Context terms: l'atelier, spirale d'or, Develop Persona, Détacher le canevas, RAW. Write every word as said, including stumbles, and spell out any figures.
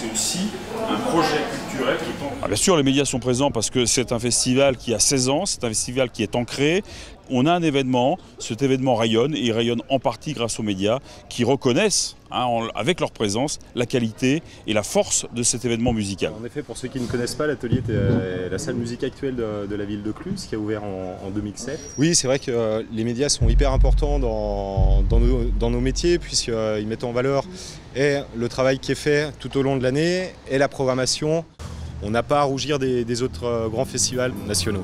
c'est aussi un projet culturel qui est en cours. Bien sûr, les médias sont présents parce que c'est un festival qui a seize ans, c'est un festival qui est ancré. On a un événement, cet événement rayonne, et il rayonne en partie grâce aux médias qui reconnaissent, hein, en, avec leur présence, la qualité et la force de cet événement musical. En effet, pour ceux qui ne connaissent pas, l'atelier est la salle musique actuelle de, de la ville de Cluses, qui a ouvert en, en deux mille sept. Oui, c'est vrai que euh, les médias sont hyper importants dans, dans, nos, dans nos métiers, puisqu'ils mettent en valeur et le travail qui est fait tout au long de l'année et la programmation. On n'a pas à rougir des, des autres grands festivals nationaux.